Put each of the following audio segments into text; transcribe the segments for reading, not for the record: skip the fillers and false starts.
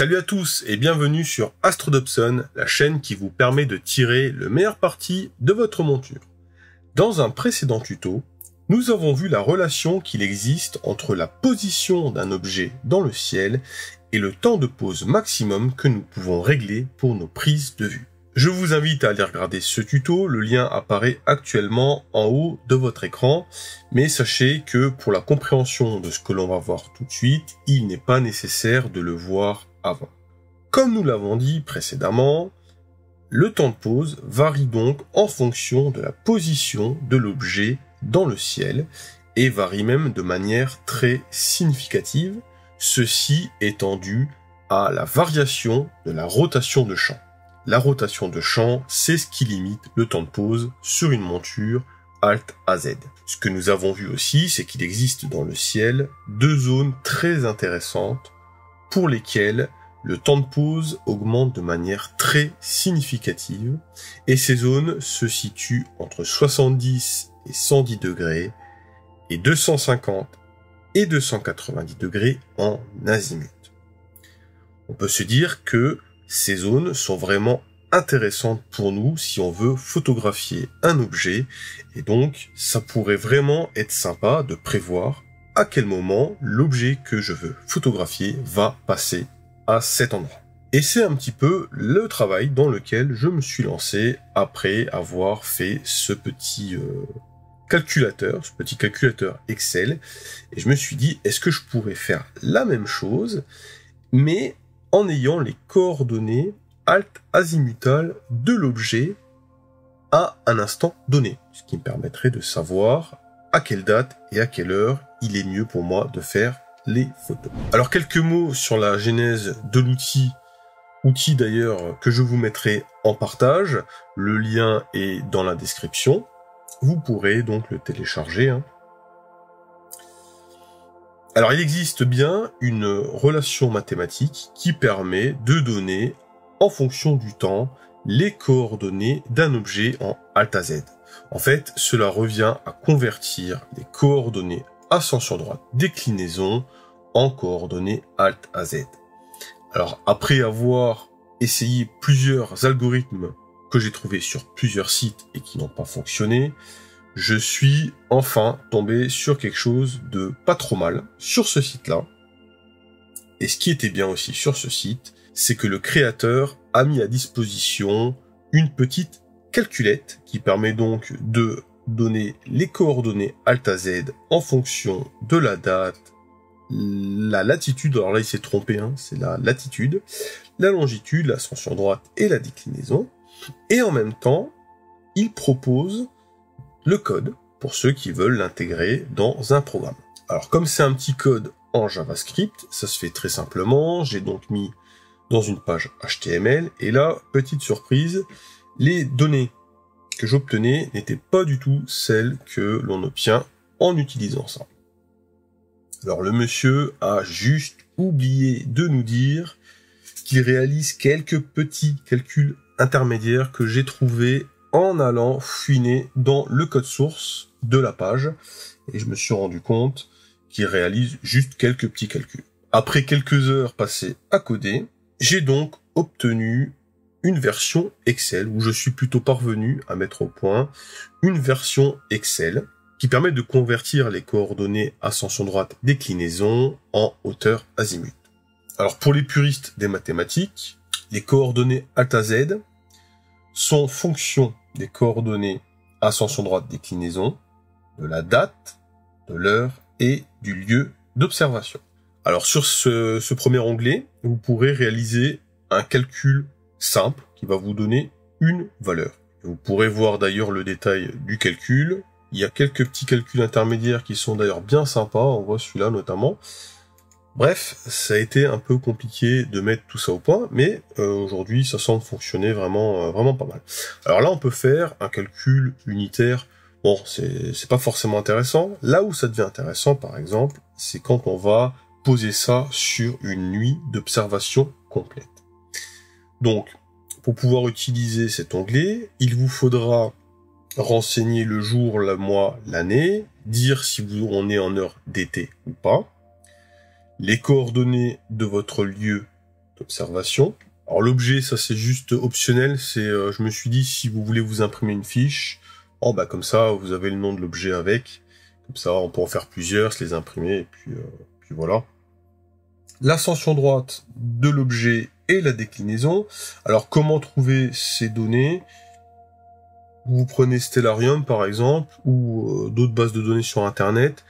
Salut à tous et bienvenue sur Astrodobson, la chaîne qui vous permet de tirer le meilleur parti de votre monture. Dans un précédent tuto, nous avons vu la relation qu'il existe entre la position d'un objet dans le ciel et le temps de pose maximum que nous pouvons régler pour nos prises de vue. Je vous invite à aller regarder ce tuto, le lien apparaît actuellement en haut de votre écran, mais sachez que pour la compréhension de ce que l'on va voir tout de suite, il n'est pas nécessaire de le voir avant. Comme nous l'avons dit précédemment, le temps de pose varie donc en fonction de la position de l'objet dans le ciel et varie même de manière très significative, ceci étant dû à la variation de la rotation de champ. La rotation de champ, c'est ce qui limite le temps de pose sur une monture Alt-Az. Ce que nous avons vu aussi, c'est qu'il existe dans le ciel deux zones très intéressantes pour lesquelles le temps de pose augmente de manière très significative et ces zones se situent entre 70 et 110 degrés et 250 et 290 degrés en azimut. On peut se dire que ces zones sont vraiment intéressantes pour nous si on veut photographier un objet et donc ça pourrait vraiment être sympa de prévoir à quel moment l'objet que je veux photographier va passer à cet endroit. Et c'est un petit peu le travail dans lequel je me suis lancé après avoir fait ce petit calculateur Excel. Et je me suis dit, est-ce que je pourrais faire la même chose, mais en ayant les coordonnées alt-azimutales de l'objet à un instant donné, ce qui me permettrait de savoir à quelle date et à quelle heure il est mieux pour moi de faire les photos. Alors quelques mots sur la genèse de l'outil, outil d'ailleurs que je vous mettrai en partage, le lien est dans la description, vous pourrez donc le télécharger. Alors il existe bien une relation mathématique qui permet de donner en fonction du temps les coordonnées d'un objet en Alt-Az. En fait, cela revient à convertir les coordonnées ascension droite déclinaison en coordonnées Alt-Az. Alors après avoir essayé plusieurs algorithmes que j'ai trouvés sur plusieurs sites et qui n'ont pas fonctionné, je suis enfin tombé sur quelque chose de pas trop mal sur ce site-là. Et ce qui était bien aussi sur ce site, c'est que le créateur a mis à disposition une petite calculette qui permet donc de donner les coordonnées Alt-Az en fonction de la date, la latitude, alors là il s'est trompé, c'est la latitude, la longitude, l'ascension droite et la déclinaison, et en même temps, il propose le code pour ceux qui veulent l'intégrer dans un programme. Alors comme c'est un petit code en JavaScript, ça se fait très simplement, j'ai donc mis dans une page HTML, et là, petite surprise, les données que j'obtenais n'étaient pas du tout celles que l'on obtient en utilisant ça. Alors le monsieur a juste oublié de nous dire qu'il réalise quelques petits calculs intermédiaires que j'ai trouvés en allant fouiner dans le code source de la page, et je me suis rendu compte qu'il réalise juste quelques petits calculs. Après quelques heures passées à coder, j'ai donc obtenu une version Excel, où je suis plutôt parvenu à mettre au point une version Excel qui permet de convertir les coordonnées ascension droite déclinaison en hauteur azimut. Alors pour les puristes des mathématiques, les coordonnées Alt-Az sont fonction des coordonnées ascension droite déclinaison, de la date, de l'heure et du lieu d'observation. Alors sur ce premier onglet, vous pourrez réaliser un calcul simple qui va vous donner une valeur. Vous pourrez voir d'ailleurs le détail du calcul. Il y a quelques petits calculs intermédiaires qui sont d'ailleurs bien sympas, on voit celui-là notamment. Bref, ça a été un peu compliqué de mettre tout ça au point, mais aujourd'hui ça semble fonctionner vraiment, vraiment pas mal. Alors là on peut faire un calcul unitaire, bon c'est pas forcément intéressant. Là où ça devient intéressant par exemple, c'est quand on va poser ça sur une nuit d'observation complète. Donc, pour pouvoir utiliser cet onglet, il vous faudra renseigner le jour, le mois, l'année, dire si on est en heure d'été ou pas, les coordonnées de votre lieu d'observation. Alors l'objet, ça c'est juste optionnel, c'est je me suis dit si vous voulez vous imprimer une fiche, oh bah comme ça vous avez le nom de l'objet avec, comme ça on peut en faire plusieurs, se les imprimer et puis voilà. L'ascension droite de l'objet et la déclinaison. Alors comment trouver ces données? Vous prenez Stellarium par exemple ou d'autres bases de données sur internet,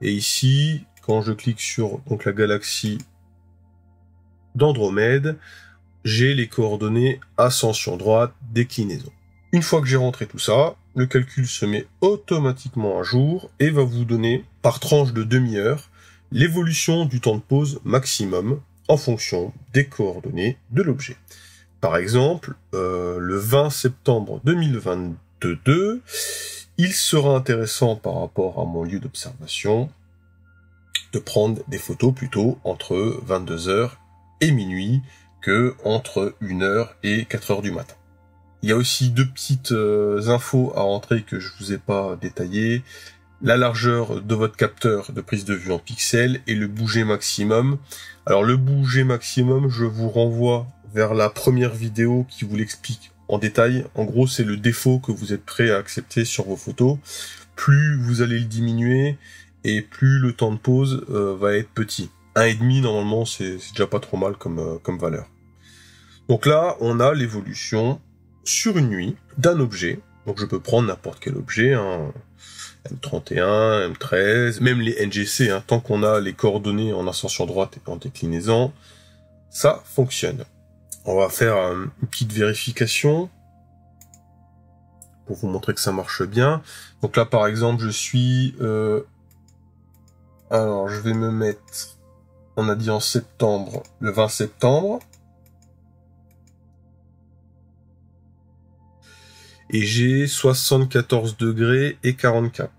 et ici quand je clique sur donc la galaxie d'Andromède, j'ai les coordonnées ascension droite, déclinaison. Une fois que j'ai rentré tout ça, le calcul se met automatiquement à jour et va vous donner par tranche de demi-heure l'évolution du temps de pause maximum en fonction des coordonnées de l'objet. Par exemple, le 20 septembre 2022, il sera intéressant par rapport à mon lieu d'observation de prendre des photos plutôt entre 22h et minuit, que entre 1h et 4h du matin. Il y a aussi deux petites infos à rentrer que je vous ai pas détaillées. La largeur de votre capteur de prise de vue en pixels et le bouger maximum. Alors le bouger maximum, je vous renvoie vers la première vidéo qui vous l'explique en détail. En gros, c'est le défaut que vous êtes prêt à accepter sur vos photos. Plus vous allez le diminuer et plus le temps de pause va être petit. 1,5 normalement, c'est déjà pas trop mal comme valeur. Donc là, on a l'évolution sur une nuit d'un objet. Donc je peux prendre n'importe quel objet, hein, M31, M13, même les NGC, hein, tant qu'on a les coordonnées en ascension droite et en déclinaison, ça fonctionne. On va faire une petite vérification pour vous montrer que ça marche bien. Donc là, par exemple, je suis... alors, je vais me mettre... On a dit en septembre, le 20 septembre. Et j'ai 74 degrés et 44.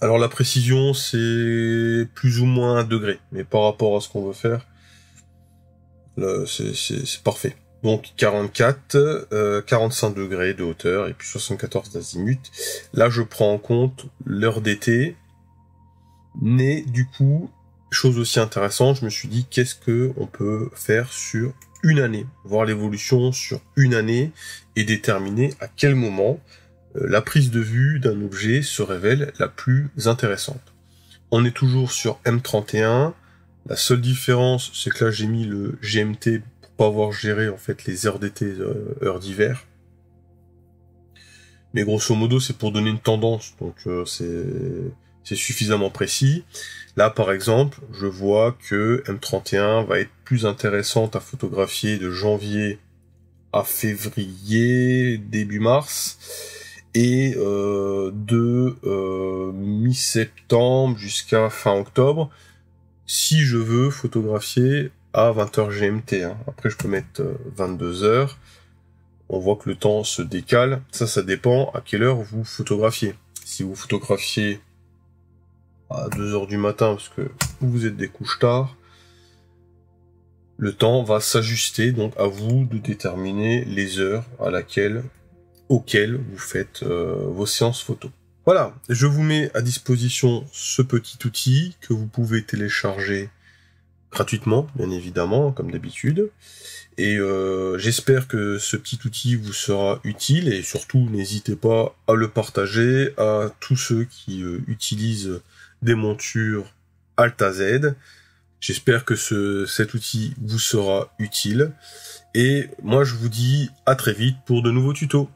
Alors la précision, c'est plus ou moins 1 degré. Mais par rapport à ce qu'on veut faire, c'est parfait. Donc 44, 45 degrés de hauteur et puis 74 d'azimut. Là, je prends en compte l'heure d'été. Mais du coup... Chose aussi intéressante, je me suis dit qu'est-ce que on peut faire sur une année, voir l'évolution sur une année et déterminer à quel moment la prise de vue d'un objet se révèle la plus intéressante. On est toujours sur M31. La seule différence, c'est que là j'ai mis le GMT pour pas avoir géré en fait les heures d'été, heures d'hiver. Mais grosso modo, c'est pour donner une tendance, donc c'est suffisamment précis. Là, par exemple, je vois que M31 va être plus intéressante à photographier de janvier à février, début mars, et de mi-septembre jusqu'à fin octobre, si je veux photographier à 20h GMT. Hein. Après, je peux mettre 22h. On voit que le temps se décale. Ça dépend à quelle heure vous photographiez. Si vous photographiez à 2h du matin, parce que vous êtes des couches tard, le temps va s'ajuster, donc à vous de déterminer les heures auxquelles vous faites vos séances photo. Voilà, je vous mets à disposition ce petit outil que vous pouvez télécharger gratuitement, bien évidemment, comme d'habitude. Et j'espère que ce petit outil vous sera utile, et surtout n'hésitez pas à le partager à tous ceux qui utilisent des montures Alt-Az. J'espère que cet outil vous sera utile. Et moi, je vous dis à très vite pour de nouveaux tutos.